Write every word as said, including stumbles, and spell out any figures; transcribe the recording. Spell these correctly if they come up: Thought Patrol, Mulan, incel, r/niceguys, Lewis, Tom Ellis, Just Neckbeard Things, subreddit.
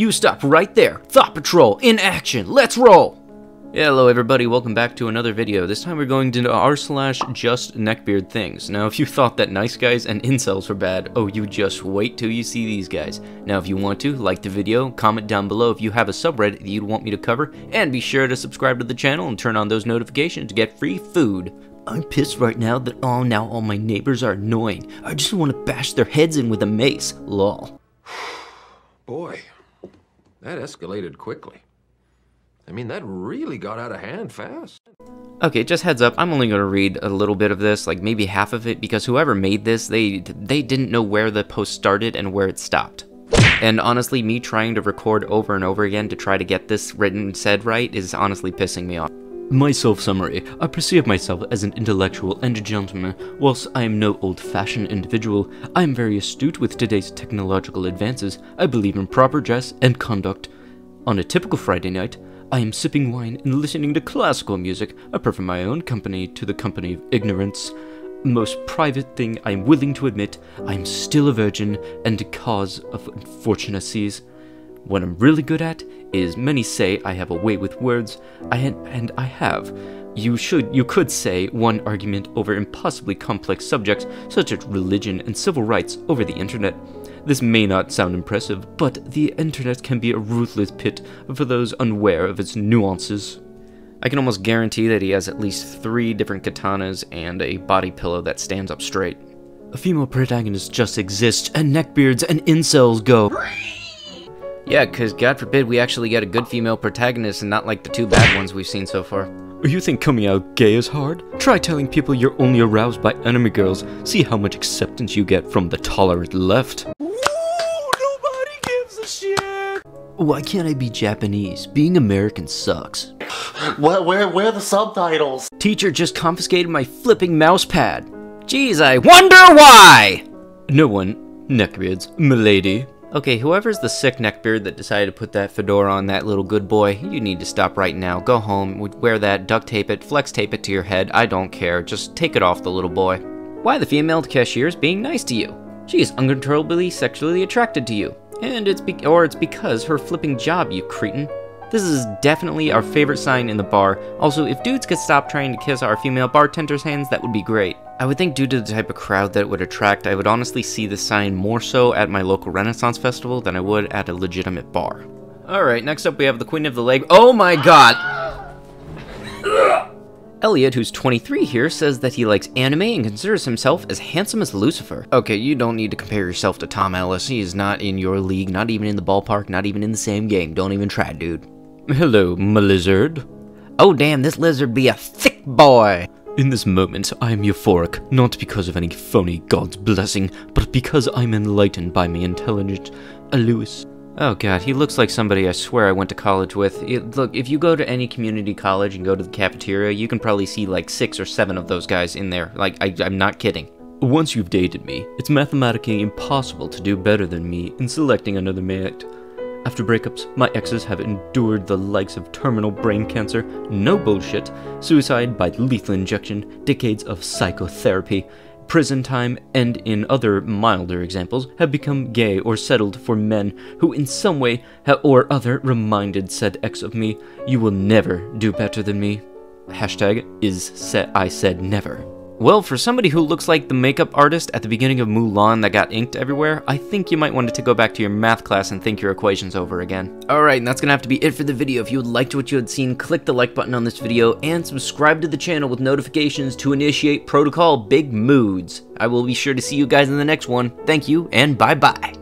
You stop right there. Thought Patrol in action. Let's roll. Hello everybody, welcome back to another video. This time we're going to r slash just neckbeard things. Now if you thought that nice guys and incels were bad, oh you just wait till you see these guys. Now if you want to, like the video, comment down below if you have a subreddit that you'd want me to cover, and be sure to subscribe to the channel and turn on those notifications to get free food. I'm pissed right now that all now all my neighbors are annoying. I just want to bash their heads in with a mace, lol. Boy, that escalated quickly. I mean, that really got out of hand fast. Okay, just heads up, I'm only going to read a little bit of this, like maybe half of it, because whoever made this, they they didn't know where the post started and where it stopped. And honestly, me trying to record over and over again to try to get this written and said right is honestly pissing me off. My self-summary. I perceive myself as an intellectual and a gentleman. Whilst I am no old-fashioned individual, I am very astute with today's technological advances. I believe in proper dress and conduct. On a typical Friday night, I am sipping wine and listening to classical music. I prefer my own company to the company of ignorance. Most private thing I am willing to admit, I am still a virgin and a cause of unfortunacies. What I'm really good at is many say I have a way with words, I had, and I have. You should, you could say one argument over impossibly complex subjects such as religion and civil rights over the internet. This may not sound impressive, but the internet can be a ruthless pit for those unaware of its nuances. I can almost guarantee that he has at least three different katanas and a body pillow that stands up straight. A female protagonist just exists, and neckbeards and incels go. Yeah, cause God forbid we actually get a good female protagonist and not like the two bad ones we've seen so far. You think coming out gay is hard? Try telling people you're only aroused by enemy girls. See how much acceptance you get from the tolerant left. Why can't I be Japanese? Being American sucks. Where, where, where are the subtitles? Teacher just confiscated my flipping mouse pad. Jeez, I wonder why! No one. Neckbeards. Milady. Okay, whoever's the sick neckbeard that decided to put that fedora on that little good boy, you need to stop right now. Go home, wear that, duct tape it, flex tape it to your head, I don't care. Just take it off the little boy. Why the female cashier is being nice to you? She is uncontrollably sexually attracted to you. And it's be- or it's because her flipping job, you cretin. This is definitely our favorite sign in the bar. Also, if dudes could stop trying to kiss our female bartender's hands, that would be great. I would think due to the type of crowd that it would attract, I would honestly see this sign more so at my local Renaissance festival than I would at a legitimate bar. Alright, next up we have the Queen of the Leg- Oh my god! Elliot, who's twenty-three here, says that he likes anime and considers himself as handsome as Lucifer. Okay, you don't need to compare yourself to Tom Ellis. He is not in your league, not even in the ballpark, not even in the same game. Don't even try, dude. Hello, my lizard. Oh damn, this lizard be a thick boy! In this moment, I am euphoric, not because of any phony God's blessing, but because I'm enlightened by my intelligent Lewis. Oh god, he looks like somebody I swear I went to college with. It, look, if you go to any community college and go to the cafeteria, you can probably see like six or seven of those guys in there. Like, I, I'm not kidding. Once you've dated me, it's mathematically impossible to do better than me in selecting another mate. After breakups, my exes have endured the likes of terminal brain cancer, no bullshit, suicide by lethal injection, decades of psychotherapy, prison time, and in other milder examples, have become gay or settled for men who in some way or other reminded said ex of me. You will never do better than me. Hashtag is said I said never. Well, for somebody who looks like the makeup artist at the beginning of Mulan that got inked everywhere, I think you might want to go back to your math class and think your equations over again. Alright, and that's gonna have to be it for the video. If you would like to what you had seen, click the like button on this video, and subscribe to the channel with notifications to initiate protocol big moods. I will be sure to see you guys in the next one. Thank you, and bye-bye.